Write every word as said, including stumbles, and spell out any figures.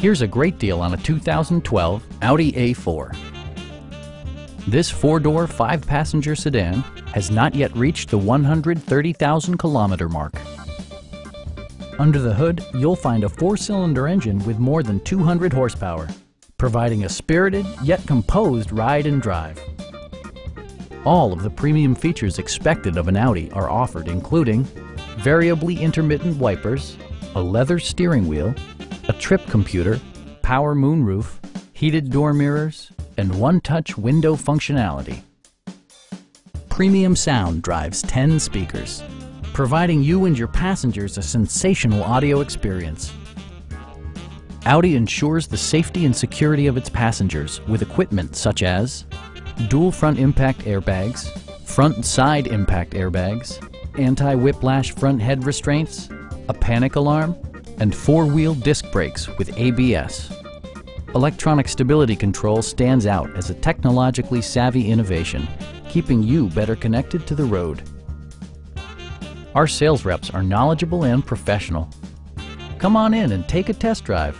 Here's a great deal on a two thousand twelve Audi A four. This four-door, five-passenger sedan has not yet reached the one hundred thirty thousand kilometer mark. Under the hood, you'll find a four-cylinder engine with more than two hundred horsepower, providing a spirited yet composed ride and drive. All of the premium features expected of an Audi are offered, including variably intermittent wipers, a leather steering wheel, a trip computer, power moonroof, heated door mirrors, and one-touch window functionality. Premium sound drives ten speakers, providing you and your passengers a sensational audio experience. Audi ensures the safety and security of its passengers with equipment such as dual front impact airbags, front and side impact airbags, anti-whiplash front head restraints, a panic alarm, and four-wheel disc brakes with A B S. Electronic stability control stands out as a technologically savvy innovation, keeping you better connected to the road. Our sales reps are knowledgeable and professional. Come on in and take a test drive.